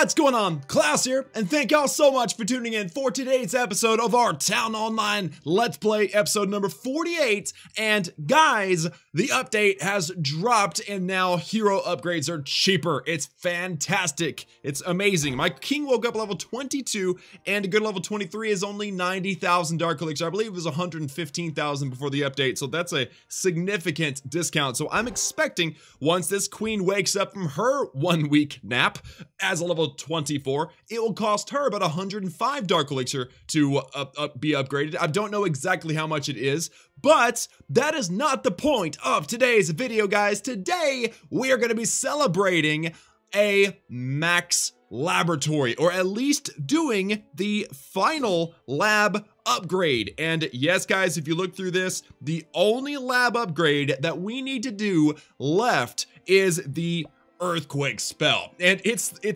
What's going on? Klaus here, and thank y'all so much for tuning in for today's episode of our Town Hall 9 Let's Play, episode number 48. And guys, the update has dropped, and now hero upgrades are cheaper. It's fantastic. It's amazing. My king woke up level 22, and a good level 23 is only 90,000 Dark Elixir. I believe it was 115,000 before the update, so that's a significant discount. So I'm expecting, once this queen wakes up from her one-week nap, as a level 24, it will cost her about 105 Dark Elixir to be upgraded. I don't know exactly how much it is, but that is not the point of today's video, guys. Today, we are going to be celebrating a max laboratory, or at least doing the final lab upgrade. And yes, guys, if you look through this, the only lab upgrade that we need to do left is the Earthquake spell, and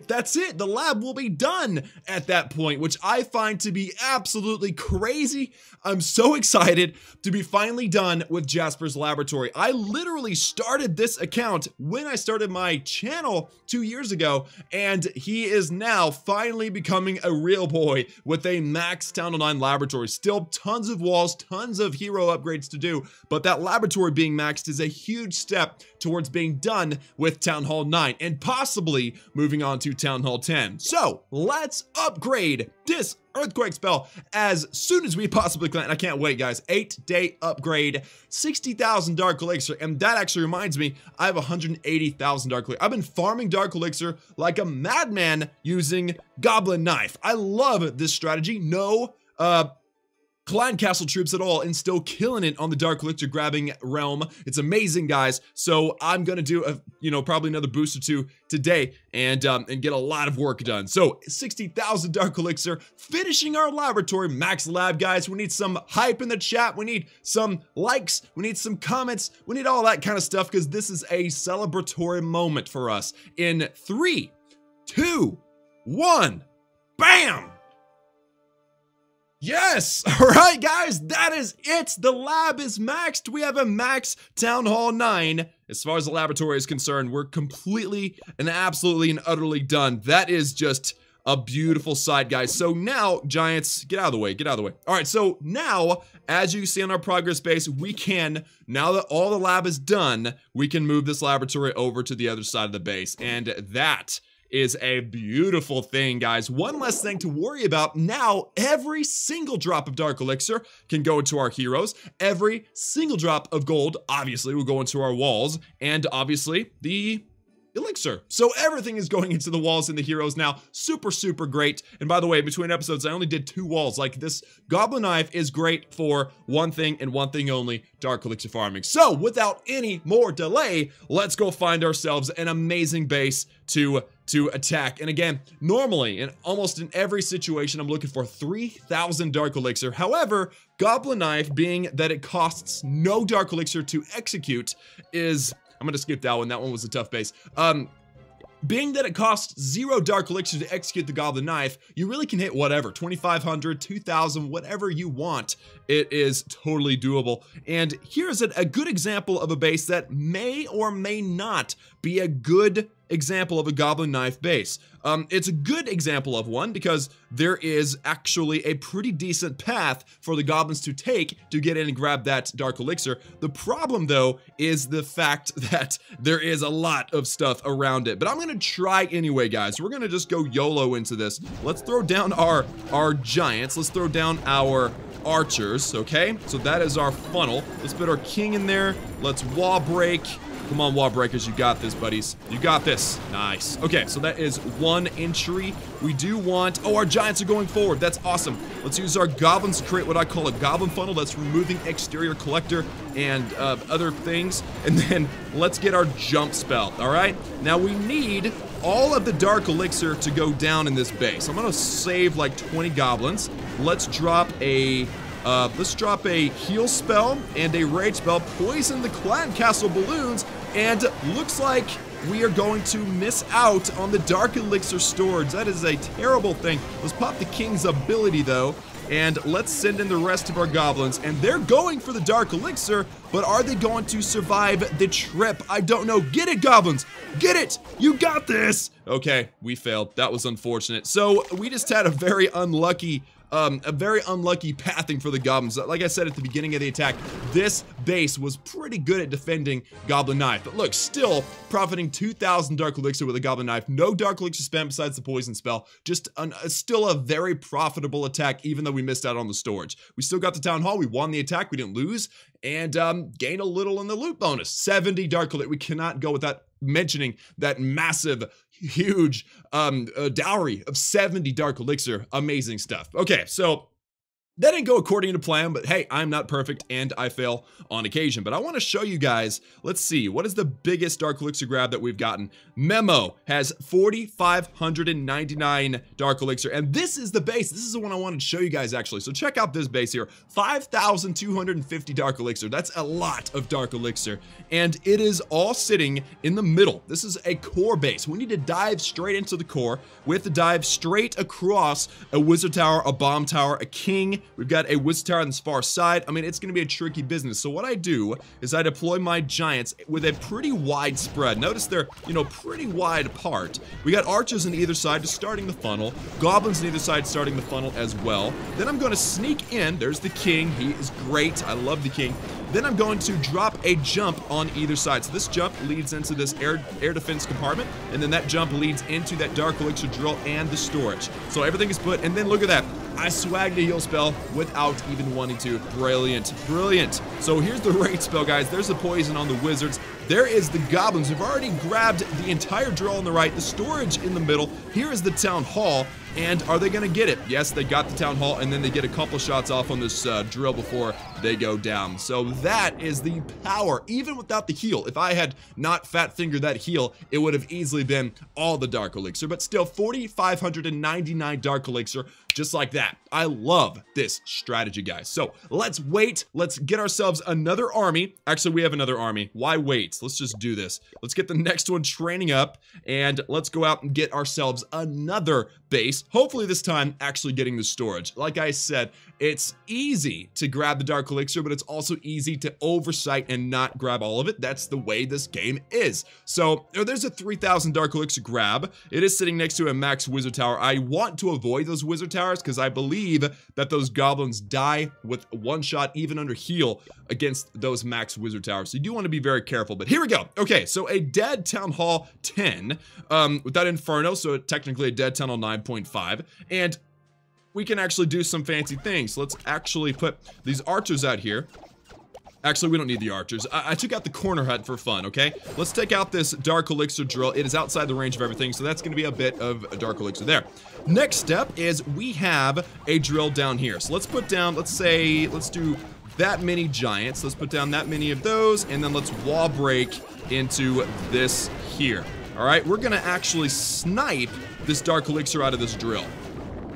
that's it. The lab will be done at that point, which I find to be absolutely crazy. I'm so excited to be finally done with Jasper's Laboratory. I literally started this account when I started my channel 2 years ago, and he is now finally becoming a real boy with a max Town Hall 9 laboratory. Still tons of walls, tons of hero upgrades to do, but that laboratory being maxed is a huge step towards being done with Town Hall 9. And possibly moving on to Town Hall 10. So let's upgrade this Earthquake spell as soon as we possibly can. I can't wait, guys. 8-day upgrade, 60,000 Dark Elixir. And that actually reminds me, I have 180,000 Dark Elixir. I've been farming Dark Elixir like a madman using Goblin Knife. I love this strategy. No Clan Castle troops at all, and still killing it on the Dark Elixir grabbing realm. It's amazing, guys. So I'm gonna do a, you know, probably another boost or two today, and get a lot of work done. So 60,000 Dark Elixir, finishing our laboratory max lab, guys. We need some hype in the chat. We need some likes. We need some comments. We need all that kind of stuff, because this is a celebratory moment for us. In 3, 2, 1, bam! Yes! All right, guys, that is it. The lab is maxed. We have a max Town Hall 9. As far as the laboratory is concerned, we're completely and absolutely and utterly done. That is just a beautiful sight, guys. So now, Giants, get out of the way. Get out of the way. All right, so now, as you see on our progress base, we can, now that all the lab is done, we can move this laboratory over to the other side of the base. And that is a beautiful thing, guys. One less thing to worry about. Now, every single drop of Dark Elixir can go into our heroes. Every single drop of gold, obviously, will go into our walls. And obviously, the Elixir. So everything is going into the walls and the heroes now. Super, super great. And by the way, between episodes, I only did 2 walls. Like, this Goblin Knife is great for one thing and one thing only, Dark Elixir farming. So without any more delay, let's go find ourselves an amazing base to attack. And again, normally, in almost in every situation, I'm looking for 3,000 Dark Elixir. However, Goblin Knife, being that it costs no Dark Elixir to execute, is... I'm gonna skip that one. That one was a tough base. Being that it costs 0 Dark Elixir to execute the Goblin Knife, you really can hit whatever, 2,500, 2,000, whatever you want. It is totally doable. And here's a good example of a base that may or may not be a good example of a Goblin Knife base. It's a good example of one because there is actually a pretty decent path for the goblins to take to get in and grab that Dark Elixir. The problem, though, is the fact that there is a lot of stuff around it. But I'm gonna try anyway, guys. We're gonna just go YOLO into this. Let's throw down our giants. Let's throw down our archers, okay? So that is our funnel. Let's put our king in there. Let's wall break. Come on, wall breakers, you got this, buddies. You got this. Nice. Okay, so that is one entry. We do want... Oh, our giants are going forward. That's awesome. Let's use our goblins to create what I call a goblin funnel. That's removing exterior collector and other things. And then let's get our jump spell, all right? Now, we need all of the Dark Elixir to go down in this base. I'm going to save, like, 20 goblins. Let's drop a... heal spell and a rage spell, poison the clan castle balloons, and looks like we are going to miss out on the Dark Elixir storage. That is a terrible thing. Let's pop the king's ability, though, And let's send in the rest of our goblins. And they're going for the Dark Elixir, but are they going to survive the trip? I don't know. Get it, goblins! Get it! You got this! Okay, we failed. That was unfortunate. So we just had a very unlucky pathing for the goblins. Like I said at the beginning of the attack, this base was pretty good at defending Goblin Knife. But look, still profiting 2,000 Dark Elixir with a Goblin Knife. No Dark Elixir spam besides the poison spell. Just still a very profitable attack, even though we missed out on the storage. We still got the Town Hall. We won the attack. We didn't lose. And gain a little in the loot bonus. 70 Dark Elixir. We cannot go without mentioning that massive, huge dowry of 70 Dark Elixir. Amazing stuff. Okay, so that didn't go according to plan, but hey, I'm not perfect and I fail on occasion. But I want to show you guys, let's see, what is the biggest Dark Elixir grab that we've gotten? Memo has 4,599 Dark Elixir, and this is the base. This is the one I wanted to show you guys, actually. So check out this base here, 5,250 Dark Elixir. That's a lot of Dark Elixir, and it is all sitting in the middle. This is a core base. We need to dive straight into the core. We have to dive straight across a wizard tower, a bomb tower, a king. We've got a wizard tower on this far side. I mean, it's going to be a tricky business. So what I do is I deploy my giants with a pretty wide spread. Notice they're, you know, pretty wide apart. We got archers on either side just starting the funnel. Goblins on either side starting the funnel as well. Then I'm going to sneak in. There's the king. He is great. I love the king. Then I'm going to drop a jump on either side. So this jump leads into this air defense compartment, and then that jump leads into that Dark Elixir drill and the storage. So everything is put, and then look at that. I swagged a heal spell without even wanting to. Brilliant, brilliant. So here's the raid spell, guys. There's the poison on the wizards. There is the goblins. We've already grabbed the entire drill on the right, the storage in the middle. Here is the Town Hall. And are they going to get it? Yes, they got the Town Hall, and then they get a couple shots off on this drill before they go down. So that is the power, even without the heal. If I had not fat fingered that heal, it would have easily been all the Dark Elixir, but still 4,599 Dark Elixir, just like that. I love this strategy, guys. So let's wait. Let's get ourselves another army. Actually, we have another army. Why wait? Let's just do this. Let's get the next one training up, and let's go out and get ourselves another base. Hopefully this time actually getting the storage. Like I said, it's easy to grab the Dark Elixir, but it's also easy to oversight and not grab all of it. That's the way this game is. So there's a 3,000 Dark Elixir grab. It is sitting next to a max wizard tower. I want to avoid those wizard towers because I believe that those goblins die with one shot, even under heal, against those max wizard towers. So you do want to be very careful, but here we go. Okay, so a dead Town Hall 10 without Inferno, so technically a dead Town Hall 9.5, and we can actually do some fancy things. Let's actually put these archers out here. Actually, we don't need the archers. I took out the corner hut for fun, okay? Let's take out this Dark Elixir drill. It is outside the range of everything, so that's going to be a bit of a Dark Elixir there. Next step is we have a drill down here. So let's put down, let's say, let's do that many giants. Let's put down that many of those, and then let's wall break into this here. All right, we're going to actually snipe this Dark Elixir out of this drill.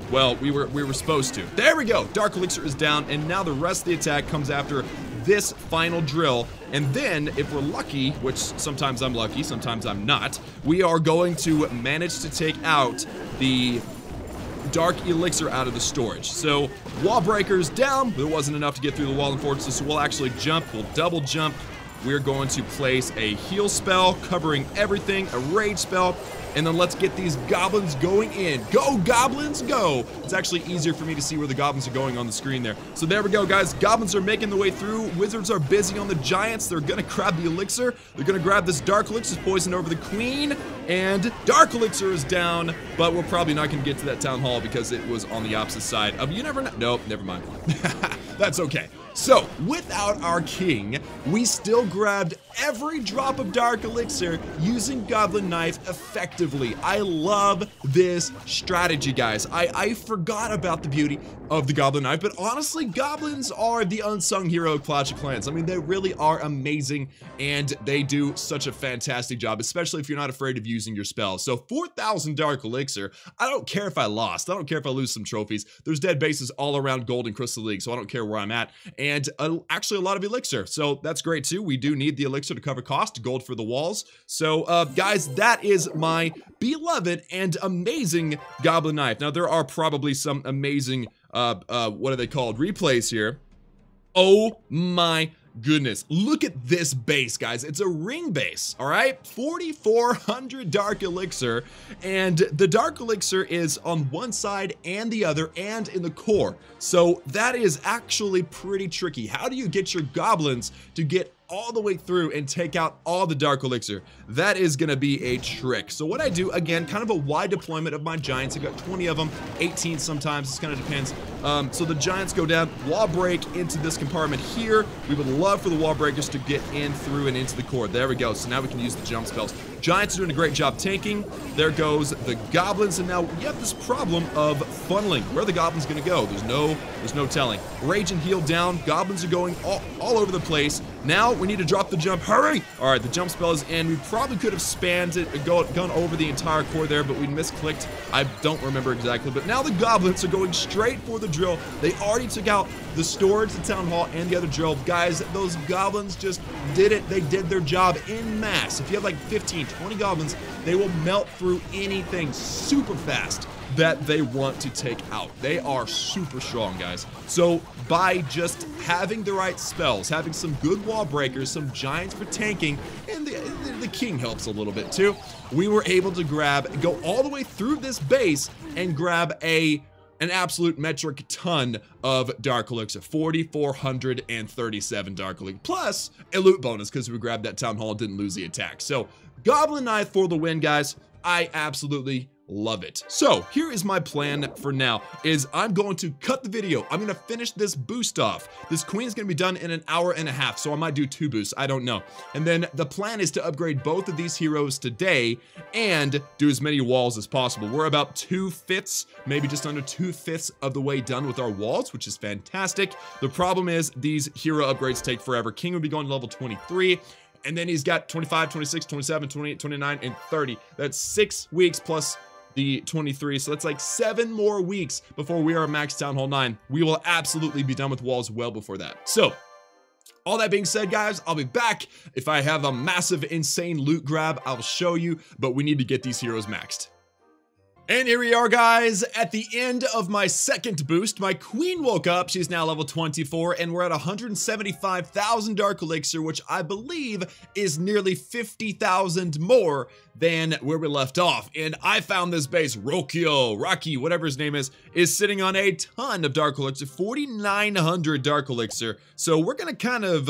Well, we were supposed to. There we go. Dark Elixir is down, and now the rest of the attack comes after this final drill. And then, if we're lucky, which sometimes I'm lucky, sometimes I'm not, we are going to manage to take out the Dark Elixir out of the storage. So, wall breakers down. There wasn't enough to get through the wall and fortress, so we'll actually jump. We'll double jump. We're going to place a heal spell covering everything, a rage spell, and then let's get these goblins going in. Go, goblins, go! It's actually easier for me to see where the goblins are going on the screen there. So there we go, guys. Goblins are making the way through. Wizards are busy on the giants. They're going to grab the elixir. They're going to grab this Dark Elixir poison over the queen. And Dark Elixir is down, but we're probably not going to get to that Town Hall because it was on the opposite side of, you never know. Nope, never mind. That's okay. So, without our king, we still grabbed every drop of Dark Elixir using Goblin Knife effectively. I love this strategy, guys. I forgot about the beauty of the Goblin Knife, but honestly, goblins are the unsung hero of Clash of Clans. I mean, they really are amazing, and they do such a fantastic job, especially if you're not afraid of using your spells. So, 4,000 Dark Elixir. I don't care if I lost. I don't care if I lose some trophies. There's dead bases all around Gold and Crystal League, so I don't care where I'm at. And and actually a lot of elixir. So that's great too. We do need the elixir to cover cost, gold for the walls. So guys, that is my beloved and amazing Goblin Knife. Now there are probably some amazing, what are they called? Replays here. Oh my goodness. Look at this base, guys. It's a ring base, all right? 4,400 Dark Elixir, and the Dark Elixir is on one side and the other and in the core. So that is actually pretty tricky. How do you get your goblins to get all the way through and take out all the Dark Elixir? That is gonna be a trick. So what I do, again, kind of a wide deployment of my giants. I've got 20 of them, 18 sometimes, this kind of depends. So the giants go down, wall break into this compartment here. We would love for the wall breakers to get in through and into the core. There we go, so now we can use the jump spells. Giants are doing a great job tanking. There goes the goblins, and now we have this problem of funneling. Where are the goblins gonna go? There's no telling. Rage and heal down, goblins are going all over the place. Now we need to drop the jump, hurry! All right, the jump spell is in. We probably could have spammed it, gone over the entire core there, but we misclicked. I don't remember exactly, but now the goblins are going straight for the drill. They already took out the storage, the town hall, and the other drill. Guys, those goblins just did it. They did their job en masse. If you have like 15, 20 goblins, they will melt through anything super fast that they want to take out. They are super strong, guys. So by just having the right spells, having some good wall breakers, some giants for tanking, and the king helps a little bit too, we were able to go all the way through this base and grab an absolute metric ton of Dark Elixir, 4,437 Dark Elixir, plus a loot bonus because we grabbed that Town Hall and didn't lose the attack. So Goblin Knife for the win, guys. I absolutely love it. So here is my plan for now, is I'm going to cut the video. I'm going to finish this boost off. This queen's going to be done in an hour and a half, so I might do 2 boosts. I don't know. And then the plan is to upgrade both of these heroes today and do as many walls as possible. We're about 2/5, maybe just under 2/5 of the way done with our walls, which is fantastic. The problem is these hero upgrades take forever. King will be going to level 23. And then he's got 25, 26, 27, 28, 29, and 30. That's 6 weeks plus the 23, so that's like 7 more weeks before we are max Town Hall 9. We will absolutely be done with walls well before that. So all that being said, guys, I'll be back. If I have a massive, insane loot grab, I'll show you, but we need to get these heroes maxed. And here we are, guys, at the end of my second boost. My queen woke up, she's now level 24, and we're at 175,000 Dark Elixir, which I believe is nearly 50,000 more than where we left off. And I found this base, Rocky, whatever his name is sitting on a ton of Dark Elixir, 4,900 Dark Elixir. So we're gonna kind of,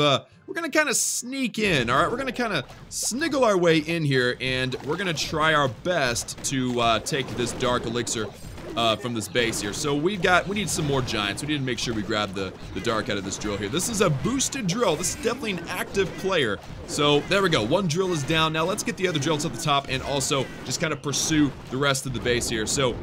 sneak in, all right? We're gonna kind of sniggle our way in here, and we're gonna try our best to take this Dark Elixir from this base here. So we need some more giants. We need to make sure we grab the dark out of this drill here. This is a boosted drill. This is definitely an active player. So there we go. One drill is down. Now let's get the other drills at the top and also just kind of pursue the rest of the base here. So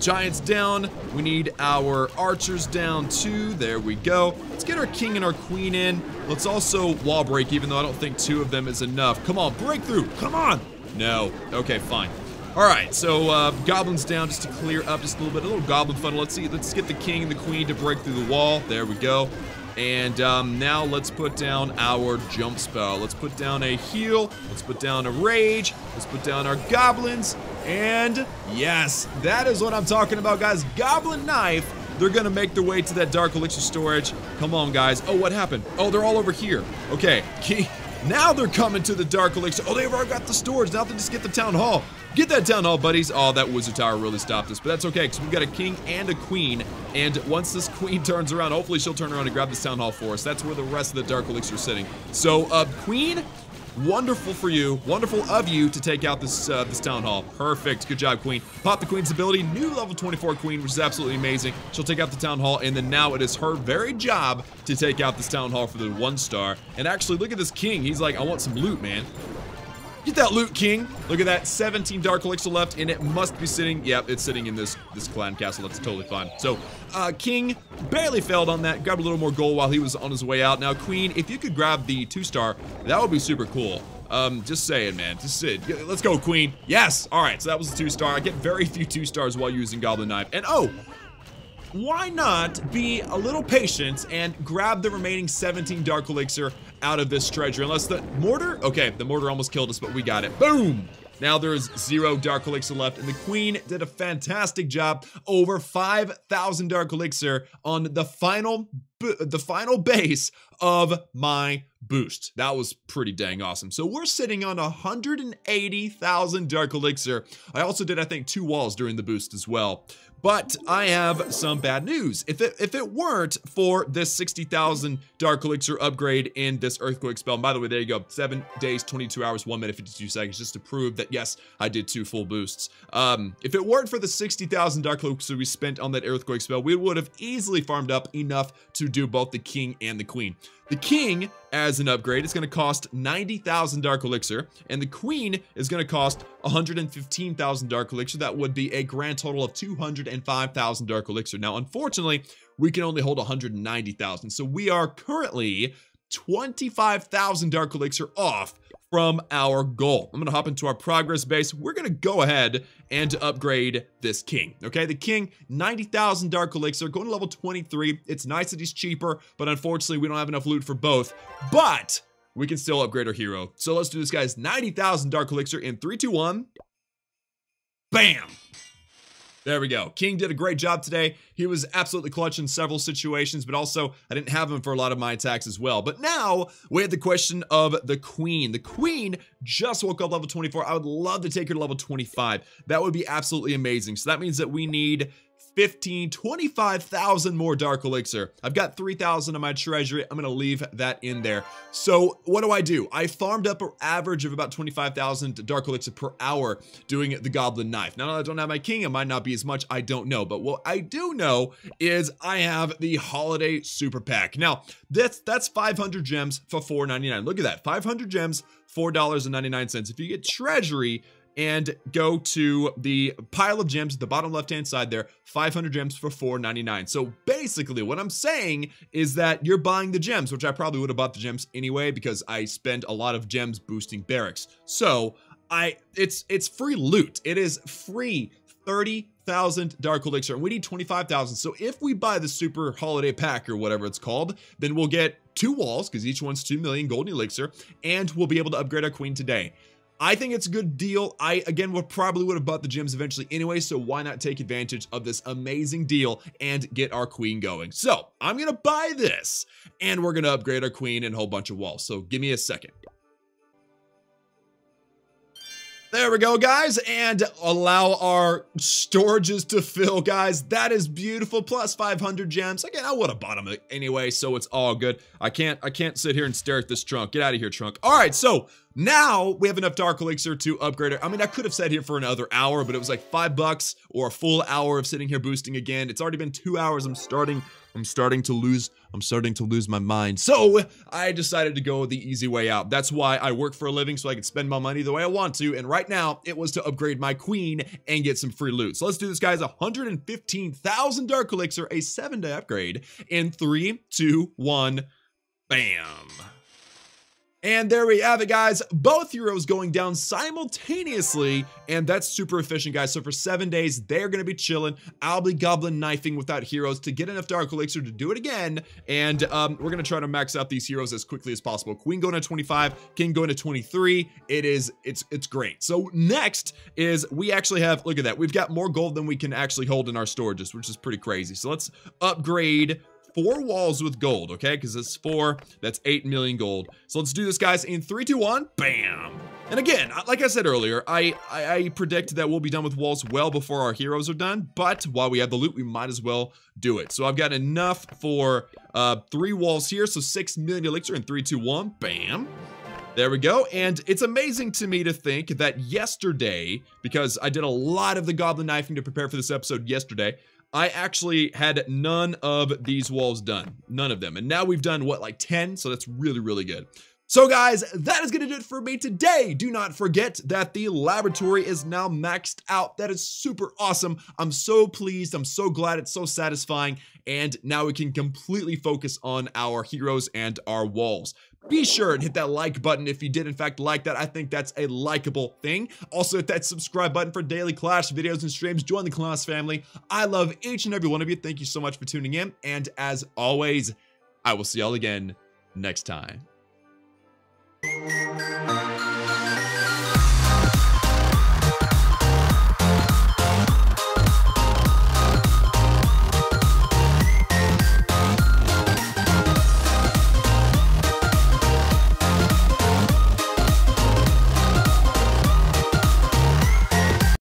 giants down. We need our archers down too. There we go. Let's get our king and our queen in. Let's also wall break, even though I don't think 2 of them is enough. Come on, breakthrough. Come on. No. Okay, fine. All right, so goblins down just to clear up just a little bit. A little goblin funnel. Let's see. Let's get the king and the queen to break through the wall. There we go. And now let's put down our jump spell. Let's put down a heal. Let's put down a rage. Let's put down our goblins. And yes, that is what I'm talking about, guys. Goblin Knife. They're going to make their way to that Dark Elixir storage. Come on, guys. Oh, what happened? Oh, they're all over here. Okay. Now they're coming to the Dark Elixir. Oh, they've already got the storage. Now they just get the Town Hall. Get that Town Hall, buddies. Oh, that Wizard Tower really stopped us, but that's okay, because we've got a king and a queen, and once this queen turns around, hopefully she'll turn around and grab this Town Hall for us. That's where the rest of the Dark Elixir is sitting. So, queen, wonderful for you. Wonderful of you to take out this this Town Hall. Perfect. Good job, queen. Pop the queen's ability. New level 24 queen, which is absolutely amazing. She'll take out the Town Hall, and then now it is her very job to take out this Town Hall for the 1-star. And actually, look at this king. He's like, I want some loot, man. Get that loot, king. Look at that, 17 Dark Elixir left, and it must be sitting, yep, it's sitting in this clan castle. That's totally fine. So, king barely failed on that, grabbed a little more gold while he was on his way out. Now, queen, if you could grab the 2-star, that would be super cool. Just saying, man, just say, let's go, queen. Yes, all right, so that was the 2-star. I get very few 2-stars while using Goblin Knife, and oh, why not be a little patient and grab the remaining 17 Dark Elixir out of this treasure? Unless the mortar? Okay, the mortar almost killed us, but we got it. Boom! Now there is 0 Dark Elixir left, and the Queen did a fantastic job. Over 5,000 Dark Elixir on the final base of my boost. That was pretty dang awesome. So we're sitting on 180,000 Dark Elixir. I also did, I think, 2 walls during the boost as well. But I have some bad news. If it weren't for this 60,000 Dark Elixir upgrade in this Earthquake spell, and by the way, there you go, 7 days, 22 hours, 1 minute, 52 seconds, just to prove that, yes, I did 2 full boosts. If it weren't for the 60,000 Dark Elixir we spent on that Earthquake spell, we would have easily farmed up enough to do both the King and the Queen. The King, as an upgrade, is going to cost 90,000 Dark Elixir, and the Queen is going to cost 115,000 Dark Elixir. That would be a grand total of 205,000 Dark Elixir. Now, unfortunately, we can only hold 190,000, so we are currently 25,000 Dark Elixir off from our goal. I'm going to hop into our progress base. We're going to go ahead and upgrade this King. Okay, the King, 90,000 Dark Elixir, going to level 23. It's nice that he's cheaper, but unfortunately, we don't have enough loot for both. But we can still upgrade our hero. So let's do this, guys. 90,000 Dark Elixir in 3, 2, 1. Bam! There we go. King did a great job today. He was absolutely clutch in several situations, but also I didn't have him for a lot of my attacks as well. But now we have the question of the Queen. The Queen just woke up level 24. I would love to take her to level 25. That would be absolutely amazing. So that means that we need 25,000 more Dark Elixir. I've got 3,000 in my treasury. I'm gonna leave that in there. So what do? I farmed up an average of about 25,000 Dark Elixir per hour doing the Goblin Knife. Now that I don't have my King, it might not be as much, I don't know. But what I do know is I have the Holiday Super Pack. Now, that's 500 gems for $4.99. Look at that, 500 gems, $4.99. If you get treasury, and go to the pile of gems at the bottom left-hand side there, 500 gems for $4.99. So basically what I'm saying is that you're buying the gems, which I probably would have bought the gems anyway because I spend a lot of gems boosting barracks. So it's free loot. It is free 30,000 Dark Elixir, and we need 25,000. So if we buy the Super Holiday Pack or whatever it's called, then we'll get 2 walls because each one's 2 million golden elixir, and we'll be able to upgrade our Queen today. I think it's a good deal. I, again, would have bought the gems eventually anyway, so why not take advantage of this amazing deal and get our Queen going? So I'm going to buy this, and we're going to upgrade our Queen and a whole bunch of walls. So give me a second. There we go, guys, and allow our storages to fill, guys. That is beautiful, plus 500 gems. Again, I would have bought them anyway, so it's all good. I can't sit here and stare at this trunk. Get out of here, trunk. All right, so now we have enough Dark Elixir to upgrade her. I mean, I could have sat here for another hour, but it was like $5 or a full hour of sitting here boosting again. It's already been 2 hours. I'm starting to lose my mind. So I decided to go the easy way out. That's why I work for a living, so I can spend my money the way I want to. And right now it was to upgrade my Queen and get some free loot. So let's do this, guys. 115,000 Dark Elixir, a 7-day upgrade in 3, 2, 1, bam. And there we have it, guys. Both heroes going down simultaneously, and that's super efficient, guys. So for 7 days, they're going to be chilling. I'll be Goblin Knifing without heroes to get enough Dark Elixir to do it again, and we're going to try to max out these heroes as quickly as possible. Queen going to 25, King going to 23. It's great. So next is we actually have, look at that. We've got more gold than we can actually hold in our storages, which is pretty crazy. So let's upgrade 4 walls with gold, okay? Because it's 4, that's 8 million gold. So let's do this, guys, in 3, 2, 1, bam! And again, like I said earlier, I predict that we'll be done with walls well before our heroes are done, but while we have the loot, we might as well do it. So I've got enough for 3 walls here, so 6 million elixir in 3, 2, 1, bam! There we go, and it's amazing to me to think that yesterday, because I did a lot of the Goblin Knifing to prepare for this episode yesterday, I actually had none of these walls done, none of them. And now we've done what, like 10? So that's really, really good. So guys, that is gonna do it for me today. Do not forget that the laboratory is now maxed out. That is super awesome. I'm so pleased. I'm so glad. It's so satisfying. And now we can completely focus on our heroes and our walls. Be sure and hit that like button if you did in fact like that. I think that's a likable thing. Also hit that subscribe button for daily Clash videos and streams. Join the Clash family. I love each and every one of you. Thank you so much for tuning in, and as always, I will see y'all again next time.